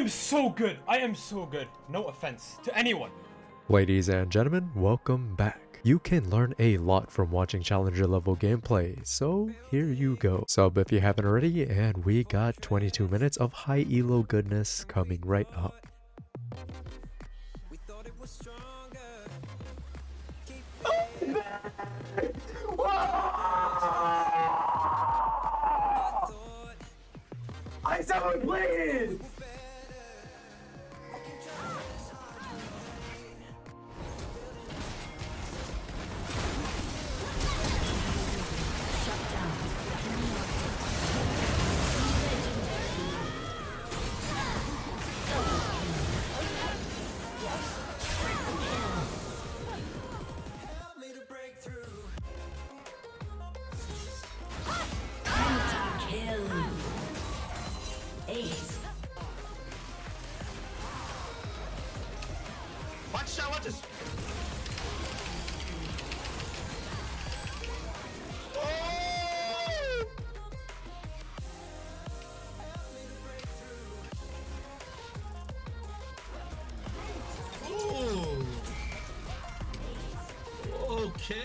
am so good. I am so good. No offense to anyone. Ladies and gentlemen, welcome back. You can learn a lot from watching Challenger level gameplay, so here you go. Sub if you haven't already, and we got 22 minutes of high elo goodness coming right up. Someone please!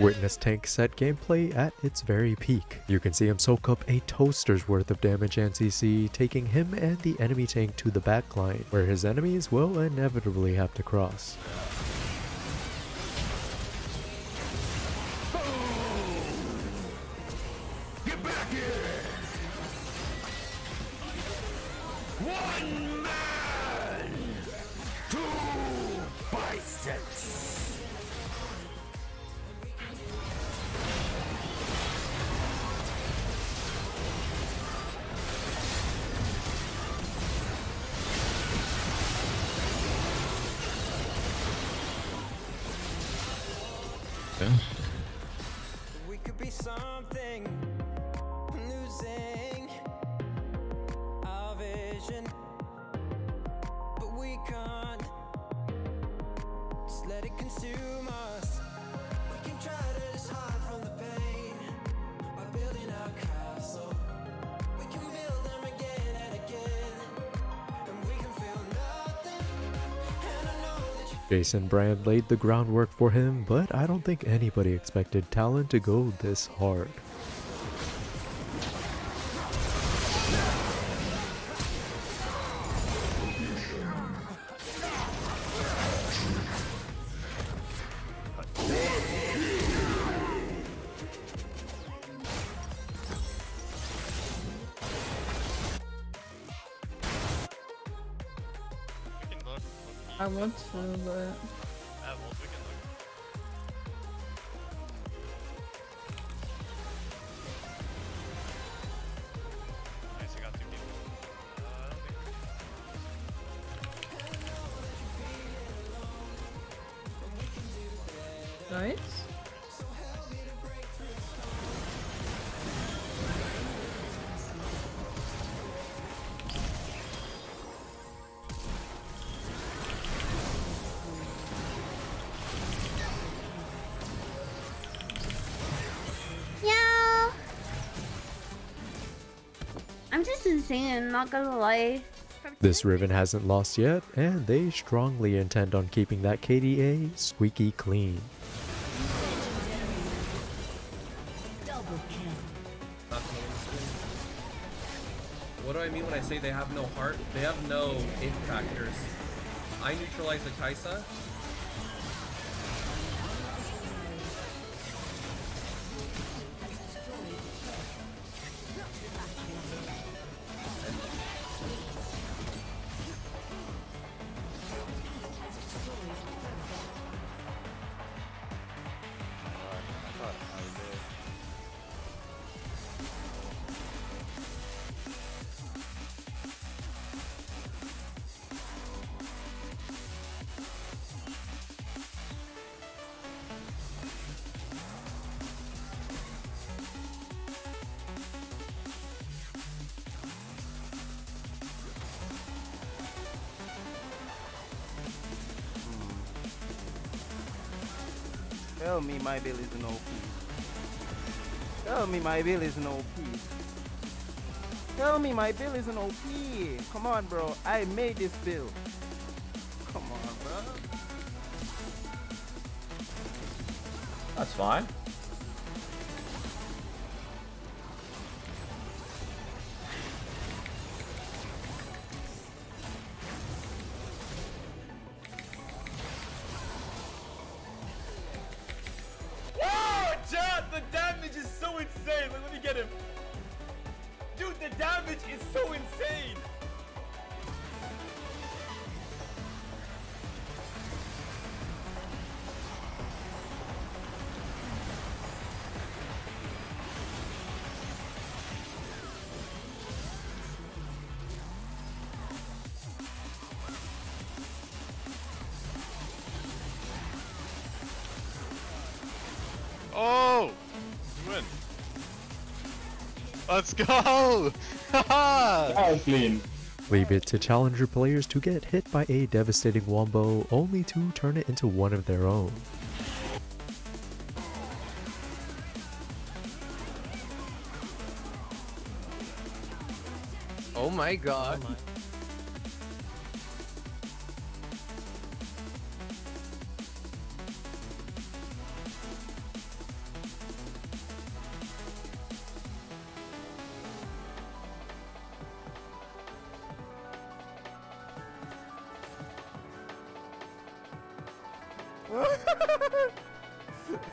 Witness tank set gameplay at its very peak. You can see him soak up a toaster's worth of damage and CC, taking him and the enemy tank to the backline, where his enemies will inevitably have to cross. Jason Brand laid the groundwork for him, but I don't think anybody expected Talon to go this hard. I want to, but... well, we can look. Nice, I got 2 people. I don't think... Nice. I'm not gonna lie. This Riven hasn't lost yet, and they strongly intend on keeping that KDA squeaky clean. What do I mean when I say they have no heart? They have no impactors. I neutralize the Kaisa. Tell me my bill is no peace. Tell me my bill is no peace. Tell me my bill isn't OP. Come on, bro. I made this bill. Come on, bro. That's fine. Oh! You win. Let's go! Haha! Clean. Leave it to Challenger players to get hit by a devastating wombo, only to turn it into one of their own. Oh my god. Oh my.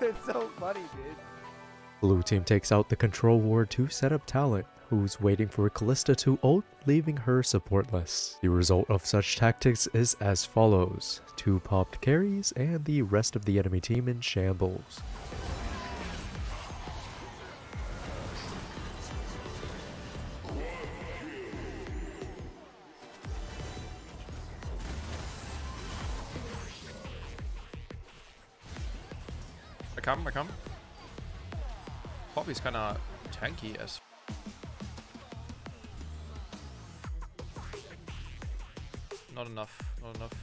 It's so funny, dude. Blue team takes out the control ward to set up Talon, who's waiting for Kalista to ult, leaving her supportless. The result of such tactics is as follows: 2 popped carries and the rest of the enemy team in shambles. I come. Poppy's kinda tanky as. Not enough,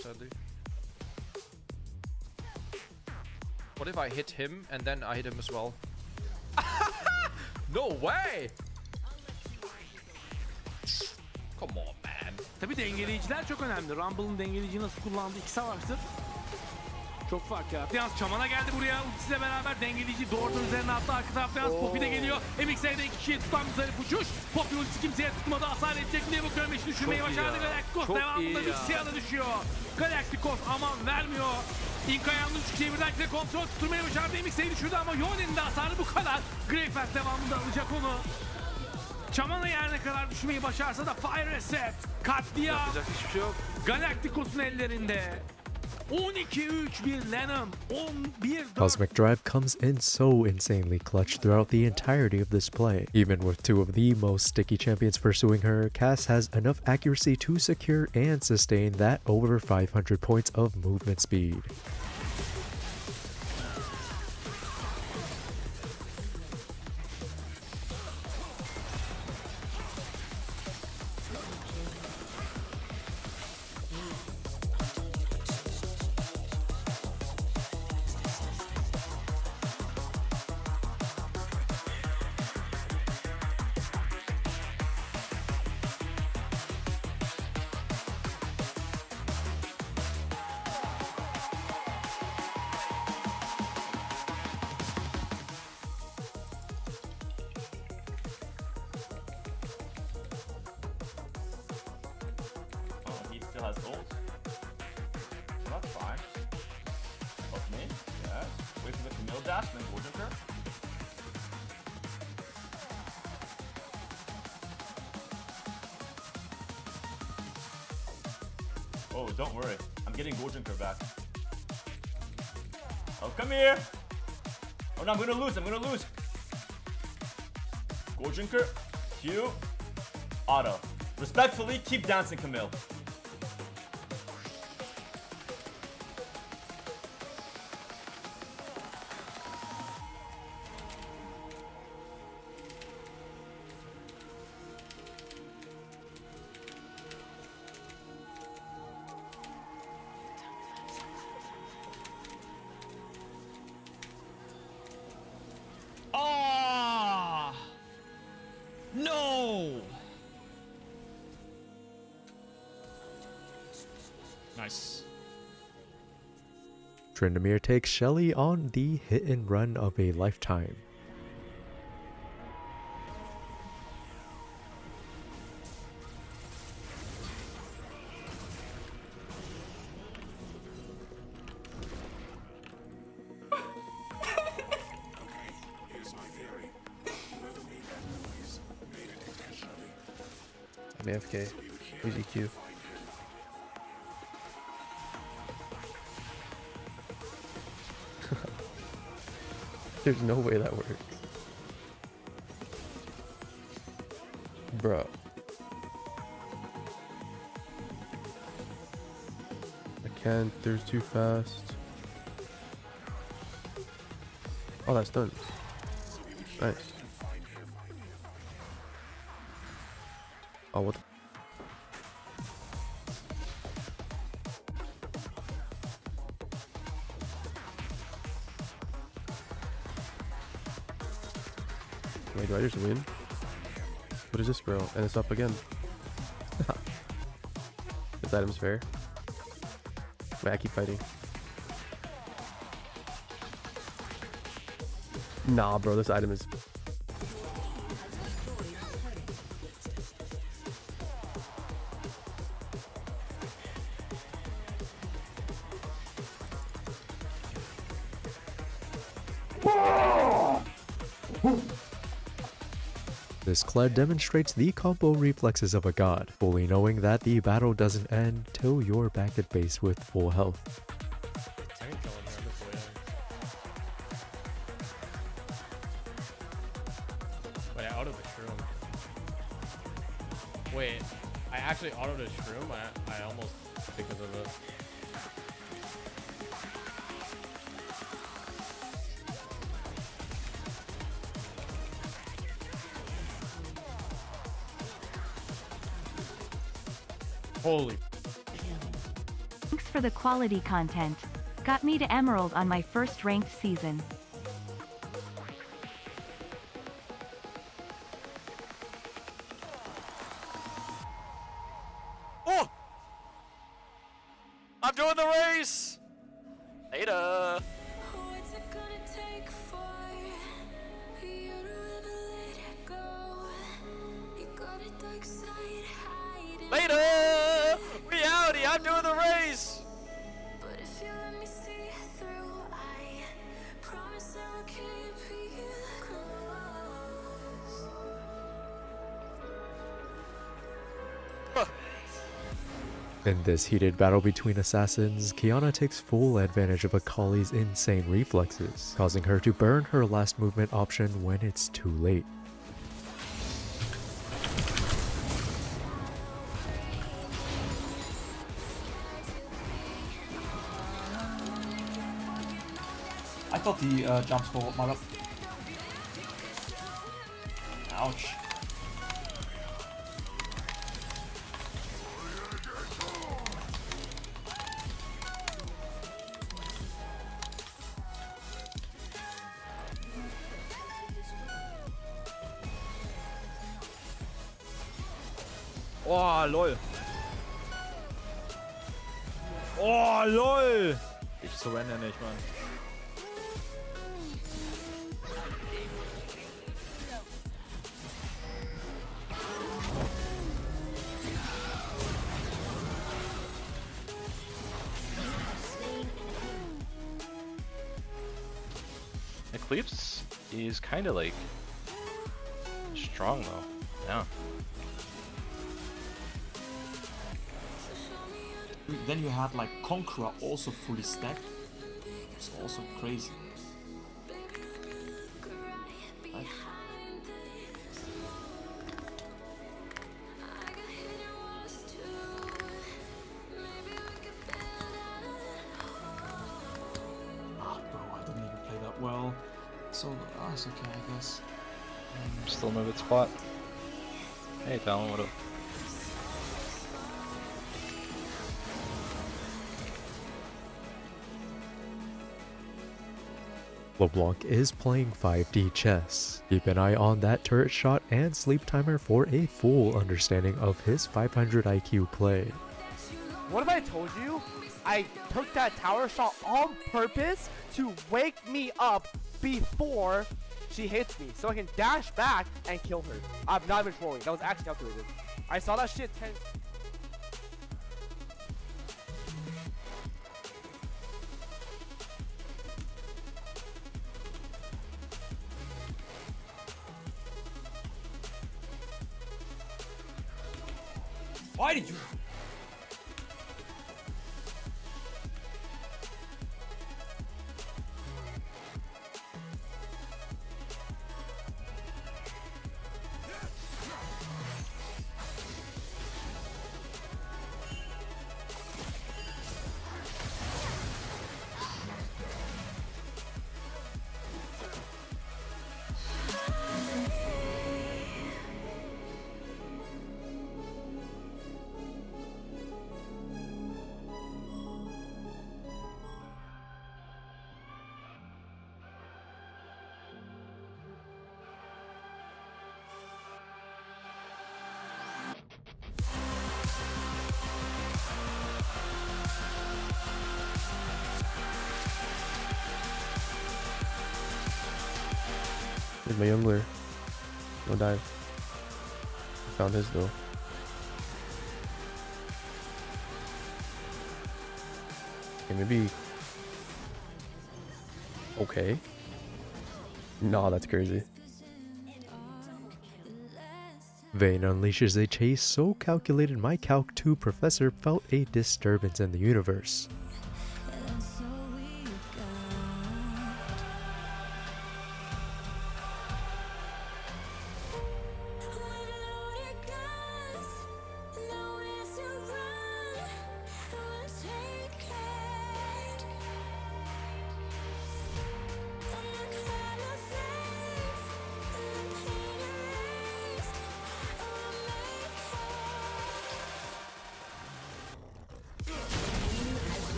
sadly. What if I hit him and then I hit him as well? No way! Come on, man. Tabii dengeleyiciler çok önemli. Rumble'ın dengeleyici nasıl kullandığı iki savaştır. Çok fark yarattı. Yalnız Çaman'a geldi buraya. Ultisiyle beraber dengeleyici doğrudan üzerine attı. Arka tarafta yalnız Poppy de geliyor. MX'de 2 kişiye tutan bir zarif uçuş. Poppy ultisi kimseye tutmadı. Hasar edecek diye bu körmeşi düşürmeyi başardı. Galacticos devamında bir siyahla düşüyor. Galacticos aman vermiyor. İnka yalnız 3 kişiye birden kontrol tutturmayı başardı. MX'e düşürdü ama Yone'nin de hasarı bu kadar. Greyfest devamında alacak onu. Çaman'a yerine kadar düşmeyi başarsa da Fire Reset. Katliam. Yapacak hiçbir şey yok. Galacticos'un ellerinde. Cosmic Drive comes in so insanely clutch throughout the entirety of this play. Even with 2 of the most sticky champions pursuing her, Cass has enough accuracy to secure and sustain that over 500 points of movement speed. Has ult. That's fine. Help me. Yes. Wait for the Camille dash and then go to her. Oh, don't worry. I'm getting Gojunker back. Oh, come here! Oh no, I'm gonna lose! Gojunker, Q, auto. Respectfully, keep dancing, Camille. No! Nice. Tryndamere takes Shelley on the hit and run of a lifetime. AFK, easy Q. There's no way that works, bro. I can't. There's too fast. Oh, that's done. Nice. Oh, what the wait, do I just win? What is this, bro? And it's up again. This item's fair. Wait, I keep fighting. Nah, bro, this item is... This Cled demonstrates the combo reflexes of a god, fully knowing that the battle doesn't end till you're back at base with full health. Wait, I autoed the shroom. Wait, I actually autoed the shroom? I almost because of it. Holy. Thanks for the quality content. Got me to Emerald on my first ranked season. Oh! I'm doing the race! Later! I'm doing the race! But if you let me see it through, I promise I'll keep you close. Huh. In this heated battle between assassins, Kiana takes full advantage of Akali's insane reflexes, causing her to burn her last movement option when it's too late. I thought the jumps for my luck. Ouch. Oh, lol. Oh, lol. Ich surrender nicht, man. Eclipse is kind of like strong though. Yeah. Then you had like Conqueror also fully stacked. It's also crazy. Nice. Well, so that's okay, I guess. Still in my good spot. Hey, Talon, what up? LeBlanc is playing 5D chess. Keep an eye on that turret shot and sleep timer for a full understanding of his 500 IQ play. What if I told you I took that tower shot on purpose to wake me up before she hits me so I can dash back and kill her? I'm not even trolling. That was actually calculated. I saw that shit 10. Why did you? My jungler. No dive. I found his though. Okay, maybe. Okay. Nah, that's crazy. Vayne unleashes a chase so calculated my Calc 2 professor felt a disturbance in the universe.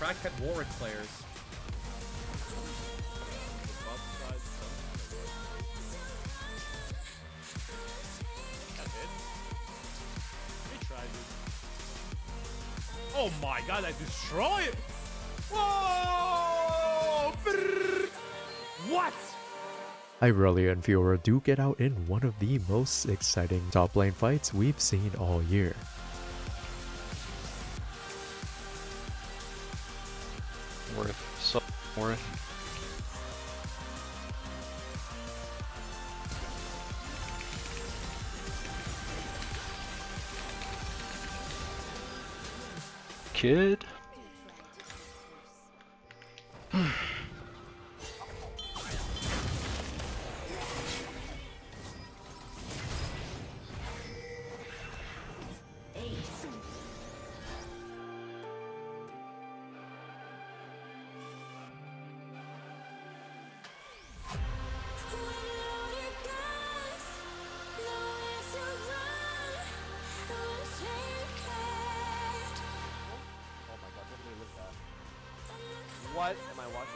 Crackhead Warwick players. Oh my god, I destroy it! Whoa! What? Irelia and Fiora do get out in one of the most exciting top lane fights we've seen all year. Kid. What am I watching?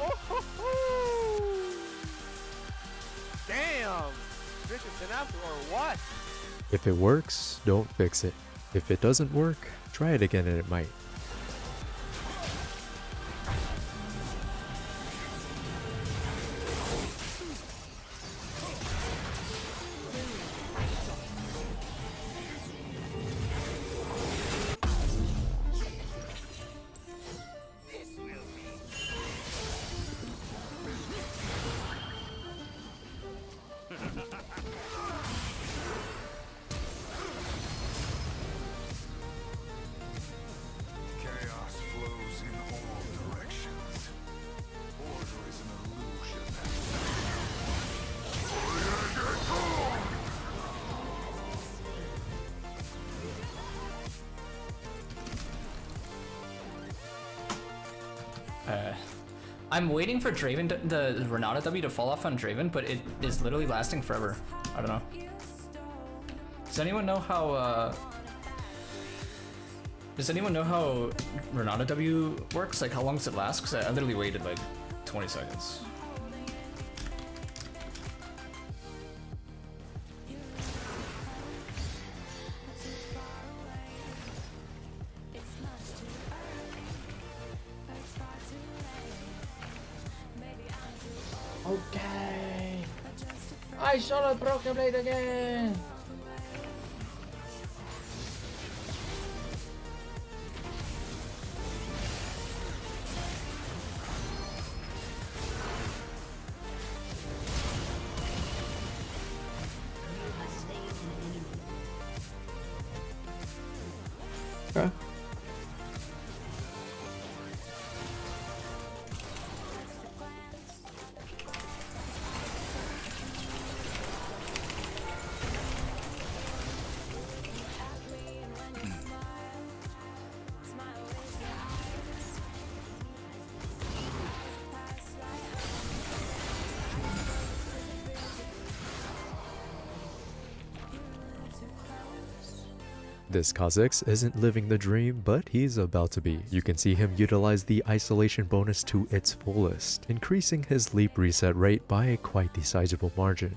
Oh, ho, ho. Damn! Richardson after or what? If it works, don't fix it. If it doesn't work, try it again and it might. I'm waiting for Draven, the Renata W to fall off on Draven, but it is literally lasting forever. I don't know. Does anyone know how Renata W works? Like, how long does it last? Because I literally waited like 20 seconds. Okay. I shot a broken blade again. This Kha'Zix isn't living the dream, but he's about to be. You can see him utilize the isolation bonus to its fullest, increasing his leap reset rate by a quite sizable margin.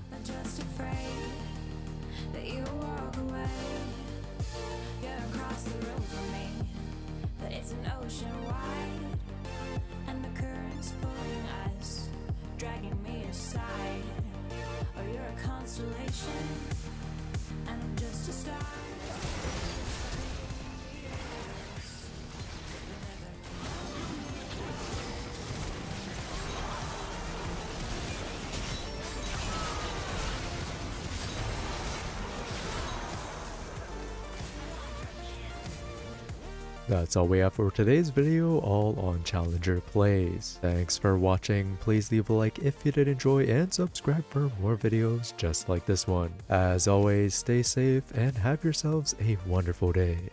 That's all we have for today's video, all on Challenger plays. Thanks for watching, please leave a like if you did enjoy and subscribe for more videos just like this one. As always, stay safe and have yourselves a wonderful day.